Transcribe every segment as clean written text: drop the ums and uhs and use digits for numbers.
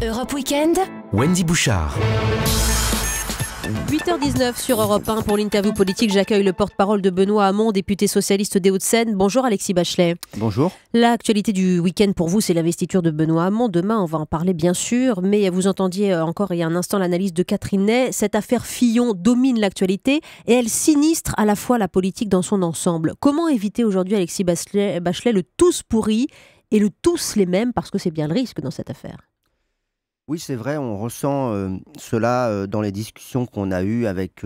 Europe Weekend, Wendy Bouchard. 8h19 sur Europe 1 pour l'interview politique. J'accueille le porte-parole de Benoît Hamon, député socialiste des Hauts-de-Seine. Bonjour Alexis Bachelay. Bonjour. L'actualité du week-end pour vous, c'est l'investiture de Benoît Hamon. Demain, on va en parler bien sûr. Mais vous entendiez encore il y a un instant l'analyse de Catherine Ney. Cette affaire Fillon domine l'actualité et elle sinistre à la fois la politique dans son ensemble. Comment éviter aujourd'hui, Alexis Bachelay, le tous pourri et le tous les mêmes, parce que c'est bien le risque dans cette affaire? Oui, c'est vrai, on ressent cela dans les discussions qu'on a eues avec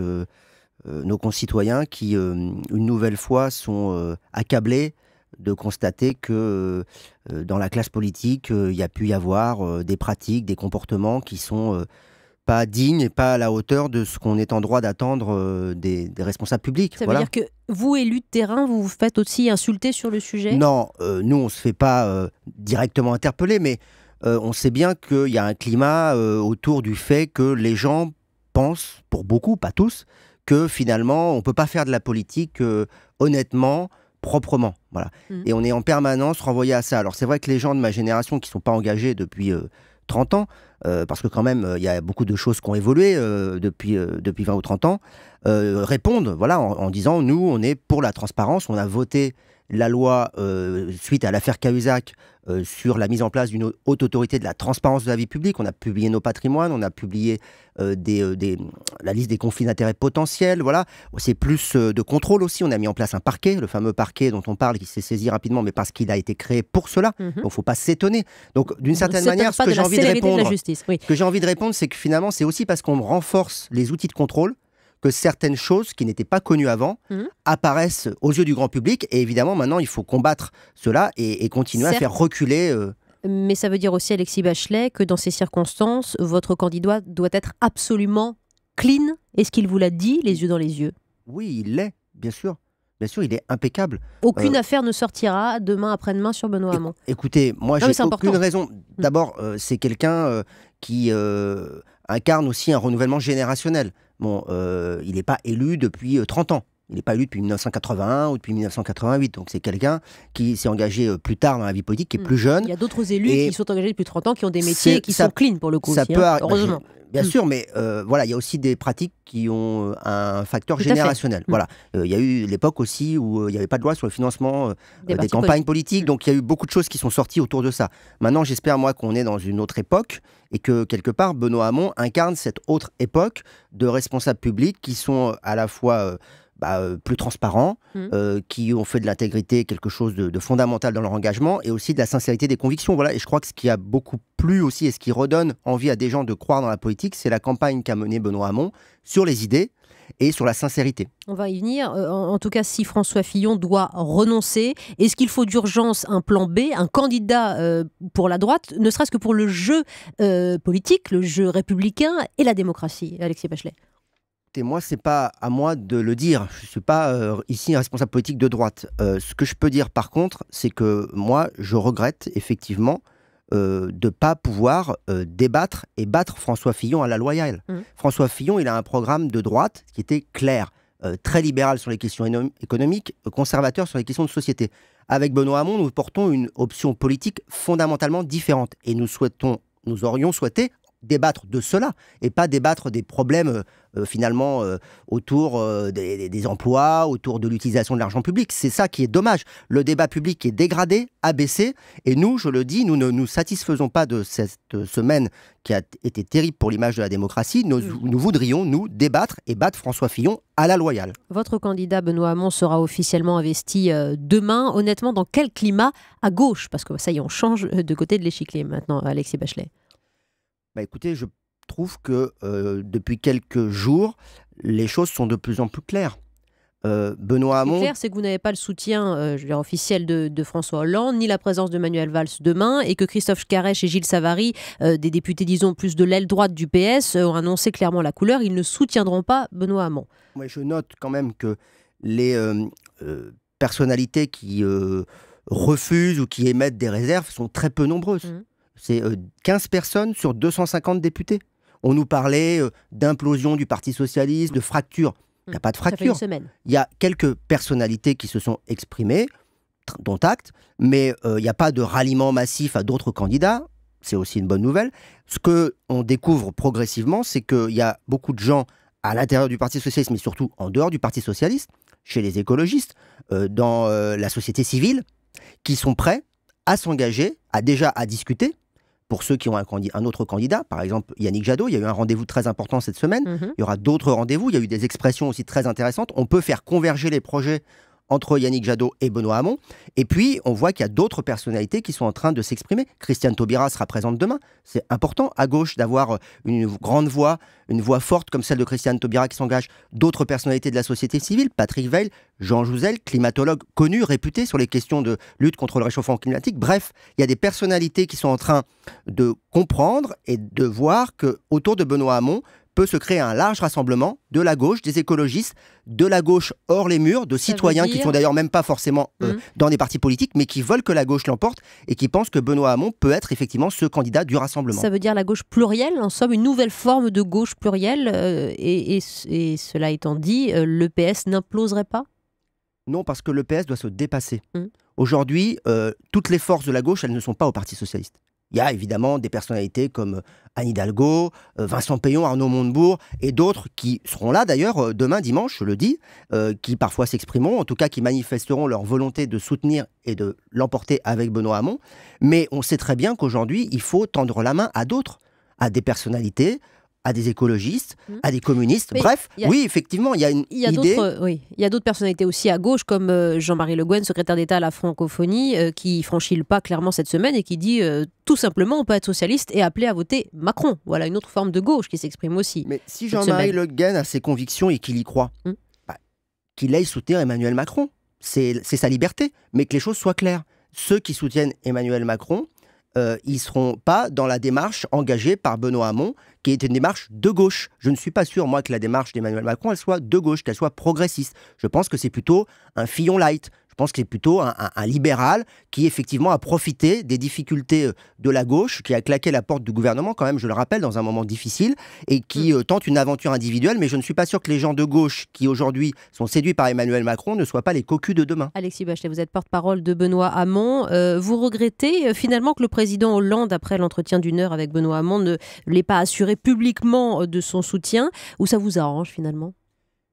nos concitoyens qui, une nouvelle fois, sont accablés de constater que dans la classe politique, il y a pu y avoir des pratiques, des comportements qui sont pas dignes et pas à la hauteur de ce qu'on est en droit d'attendre des responsables publics. Ça veut dire que vous, élus de terrain, vous vous faites aussi insulter sur le sujet? Non, nous, on ne se fait pas directement interpeller, mais... on sait bien qu'il y a un climat autour du fait que les gens pensent, pour beaucoup, pas tous, que finalement, on ne peut pas faire de la politique honnêtement, proprement. Voilà. Et on est en permanence renvoyé à ça. Alors c'est vrai que les gens de ma génération qui ne sont pas engagés depuis 30 ans, parce que quand même, il y a beaucoup de choses qui ont évolué depuis 20 ou 30 ans, répondent voilà, en disant « Nous, on est pour la transparence, on a voté... » la loi suite à l'affaire Cahuzac sur la mise en place d'une haute autorité de la transparence de la vie publique. On a publié nos patrimoines, on a publié la liste des conflits d'intérêts potentiels. Voilà. C'est plus de contrôle aussi. On a mis en place un parquet, le fameux parquet dont on parle, qui s'est saisi rapidement, mais parce qu'il a été créé pour cela. Donc, il ne faut pas s'étonner. Donc, d'une certaine manière, ce que j'ai envie de répondre, c'est que finalement, c'est aussi parce qu'on renforce les outils de contrôle que certaines choses qui n'étaient pas connues avant apparaissent aux yeux du grand public. Et évidemment, maintenant, il faut combattre cela et continuer à faire reculer... Mais ça veut dire aussi, Alexis Bachelay, que dans ces circonstances, votre candidat doit être absolument clean. Est-ce qu'il vous l'a dit, les yeux dans les yeux? Oui, il l'est, bien sûr. Bien sûr, il est impeccable. Aucune affaire ne sortira demain, après-demain sur Benoît Hamon. Écoutez, moi, j'ai aucune raison. D'abord, c'est quelqu'un qui incarne aussi un renouvellement générationnel. Bon, il n'est pas élu depuis 30 ans. Il n'est pas élu depuis 1981 ou depuis 1988. Donc c'est quelqu'un qui s'est engagé plus tard dans la vie politique, qui est plus jeune. Il y a d'autres élus qui sont engagés depuis 30 ans, qui ont des métiers qui sont clean pour le coup. Ça aussi, peut heureusement. Bien sûr, mais voilà, il y a aussi des pratiques qui ont un facteur générationnel. Voilà, il y a eu l'époque aussi où il n'y avait pas de loi sur le financement des campagnes politiques, donc il y a eu beaucoup de choses qui sont sorties autour de ça. Maintenant, j'espère moi qu'on est dans une autre époque et que quelque part Benoît Hamon incarne cette autre époque de responsables publics qui sont à la fois plus transparents, qui ont fait de l'intégrité quelque chose de fondamental dans leur engagement et aussi de la sincérité des convictions. Voilà. Et je crois que ce qui a beaucoup plu aussi et ce qui redonne envie à des gens de croire dans la politique, c'est la campagne qu'a menée Benoît Hamon sur les idées et sur la sincérité. On va y venir. En tout cas, si François Fillon doit renoncer, est-ce qu'il faut d'urgence un plan B, un candidat pour la droite, ne serait-ce que pour le jeu politique, le jeu républicain et la démocratie, Alexis Bachelay? Et moi, c'est pas à moi de le dire. Je ne suis pas ici un responsable politique de droite. Ce que je peux dire, par contre, c'est que moi, je regrette effectivement de ne pas pouvoir débattre et battre François Fillon à la loyale. François Fillon, il a un programme de droite qui était clair, très libéral sur les questions économiques, conservateur sur les questions de société. Avec Benoît Hamon, nous portons une option politique fondamentalement différente. Et nous aurions souhaité débattre de cela et pas débattre des problèmes finalement autour des emplois, autour de l'utilisation de l'argent public. C'est ça qui est dommage. Le débat public est dégradé, abaissé et nous, je le dis, nous ne nous satisfaisons pas de cette semaine qui a été terrible pour l'image de la démocratie. Nous voudrions, nous, débattre et battre François Fillon à la loyale. Votre candidat Benoît Hamon sera officiellement investi demain. Honnêtement, dans quel climat à gauche? Parce que ça y est, on change de côté de l'échiquier maintenant, Alexis Bachelay. Bah écoutez, je trouve que depuis quelques jours, les choses sont de plus en plus claires. Benoît Hamon... clair, c'est que vous n'avez pas le soutien je veux dire, officiel de François Hollande, ni la présence de Manuel Valls demain, et que Christophe Caresche et Gilles Savary, des députés, disons, plus de l'aile droite du PS, ont annoncé clairement la couleur. Ils ne soutiendront pas Benoît Hamon. Moi, je note quand même que les personnalités qui refusent ou qui émettent des réserves sont très peu nombreuses. C'est 15 personnes sur 250 députés. On nous parlait d'implosion du Parti Socialiste, de fracture. Il n'y a pas de fracture. Il y a quelques personnalités qui se sont exprimées, dont acte, mais il n'y a pas de ralliement massif à d'autres candidats. c'est aussi une bonne nouvelle. Ce qu'on découvre progressivement, c'est qu'il y a beaucoup de gens à l'intérieur du Parti socialiste, mais surtout en dehors du Parti socialiste, chez les écologistes, dans la société civile, qui sont prêts à s'engager, à discuter, pour ceux qui ont un autre candidat, par exemple Yannick Jadot. Il y a eu un rendez-vous très important cette semaine, il y aura d'autres rendez-vous, il y a eu des expressions aussi très intéressantes, on peut faire converger les projets entre Yannick Jadot et Benoît Hamon, et puis on voit qu'il y a d'autres personnalités qui sont en train de s'exprimer. Christiane Taubira sera présente demain, c'est important à gauche d'avoir une grande voix, une voix forte comme celle de Christiane Taubira qui s'engage, d'autres personnalités de la société civile, Patrick Weil, Jean Jouzel, climatologue connu, réputé sur les questions de lutte contre le réchauffement climatique. Bref, il y a des personnalités qui sont en train de comprendre et de voir qu'autour de Benoît Hamon, peut se créer un large rassemblement de la gauche, des écologistes, de la gauche hors les murs, de citoyens qui ne sont d'ailleurs même pas forcément dans des partis politiques, mais qui veulent que la gauche l'emporte et qui pensent que Benoît Hamon peut être effectivement ce candidat du rassemblement. Ça veut dire la gauche plurielle, en somme, une nouvelle forme de gauche plurielle. Et cela étant dit, le PS n'imploserait pas? Non, parce que le PS doit se dépasser. Aujourd'hui, toutes les forces de la gauche, elles ne sont pas au Parti socialiste. Il y a évidemment des personnalités comme Anne Hidalgo, Vincent Payon, Arnaud Montebourg et d'autres qui seront là d'ailleurs demain, dimanche, je le dis, qui parfois s'exprimeront, en tout cas qui manifesteront leur volonté de soutenir et de l'emporter avec Benoît Hamon. Mais on sait très bien qu'aujourd'hui, il faut tendre la main à d'autres, à des personnalités, à des écologistes, à des communistes. Mais bref, oui, effectivement, il y a une idée. Il y a d'autres personnalités aussi à gauche, comme Jean-Marie Le Guen, secrétaire d'État à la francophonie, qui franchit le pas clairement cette semaine et qui dit tout simplement, on peut être socialiste et appeler à voter Macron. Voilà une autre forme de gauche qui s'exprime aussi. Mais si Jean-Marie Le Guen a ses convictions et qu'il y croit, qu'il aille soutenir Emmanuel Macron, c'est sa liberté. Mais que les choses soient claires. Ceux qui soutiennent Emmanuel Macron, ils ne seront pas dans la démarche engagée par Benoît Hamon, qui est une démarche de gauche. Je ne suis pas sûr, moi, que la démarche d'Emmanuel Macron, elle soit de gauche, qu'elle soit progressiste. Je pense que c'est plutôt un Fillon light. Je pense que c'est plutôt un libéral qui, effectivement, a profité des difficultés de la gauche, qui a claqué la porte du gouvernement, quand même, je le rappelle, dans un moment difficile, et qui tente une aventure individuelle. Mais je ne suis pas sûr que les gens de gauche qui, aujourd'hui, sont séduits par Emmanuel Macron ne soient pas les cocus de demain. Alexis Bachelay, vous êtes porte-parole de Benoît Hamon. Vous regrettez, finalement, que le président Hollande, après l'entretien d'une heure avec Benoît Hamon, ne l'ait pas assuré publiquement de son soutien, ou ça vous arrange, finalement?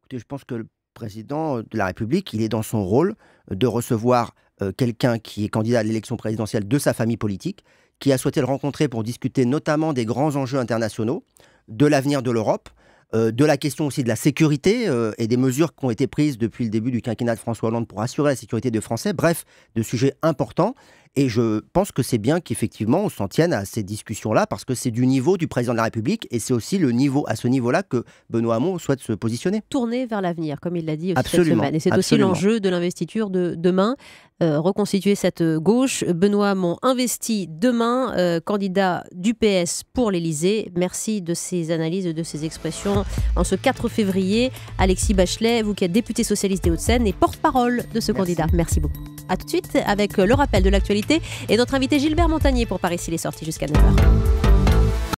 Écoutez, je pense que le président de la République, il est dans son rôle de recevoir quelqu'un qui est candidat à l'élection présidentielle de sa famille politique, qui a souhaité le rencontrer pour discuter notamment des grands enjeux internationaux, de l'avenir de l'Europe, de la question aussi de la sécurité et des mesures qui ont été prises depuis le début du quinquennat de François Hollande pour assurer la sécurité des Français, bref, de sujets importants. Et je pense que c'est bien qu'effectivement on s'en tienne à ces discussions-là, parce que c'est du niveau du président de la République et c'est aussi le niveau, à ce niveau-là, que Benoît Hamon souhaite se positionner. Tourner vers l'avenir, comme il l'a dit aussi cette semaine. Et c'est aussi l'enjeu de l'investiture de demain, reconstituer cette gauche. Benoît Hamon investi demain, candidat du PS pour l'Elysée. Merci de ces analyses, de ces expressions en ce 4 février. Alexis Bachelay, vous qui êtes député socialiste des Hauts-de-Seine et porte-parole de ce candidat. Merci beaucoup. A tout de suite avec le rappel de l'actualité et notre invité Gilbert Montagnier pour Par ici les sorties jusqu'à 9h.